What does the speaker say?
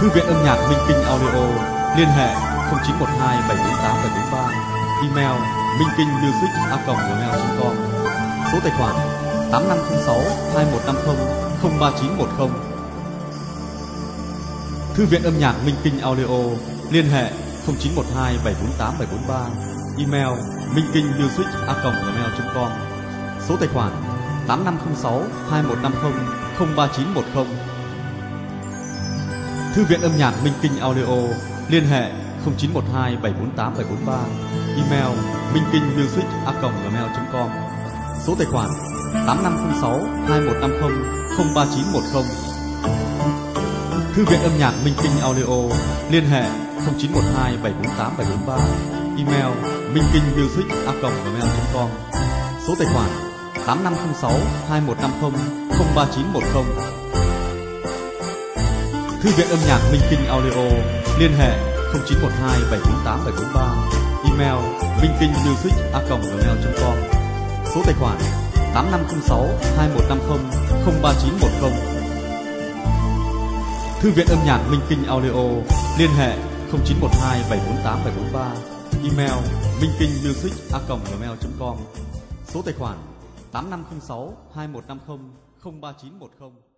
Thư viện âm nhạc Minh Kinh Audio, liên hệ 0912 748 743, email minhkinhmusic@gmail.com, số tài khoản 8506 2150 03910. Thư viện âm nhạc Minh Kinh Audio, liên hệ 0912 748 743, email minhkinhmusic@gmail.com, số tài khoản 8506 2150 03910. Thư viện âm nhạc Minh Kinh Audio, liên hệ 0912 748 743, email minhkinhmusic@gmail.com, số tài khoản 8506 2150 03910. Thư viện âm nhạc Minh Kinh Audio, liên hệ 0912 748 743, email minhkinhmusic@gmail.com, số tài khoản 8506 2150 03910. Thư viện âm nhạc Minh Kinh Audio, liên hệ 0912 748 743, email minhkinhmusic@gmail.com, số tài khoản 8506 2150 03910. Thư viện âm nhạc Minh Kinh Audio, liên hệ 0912 748 743, email minhkinhmusic@gmail.com, số tài khoản 8506 2150 03910.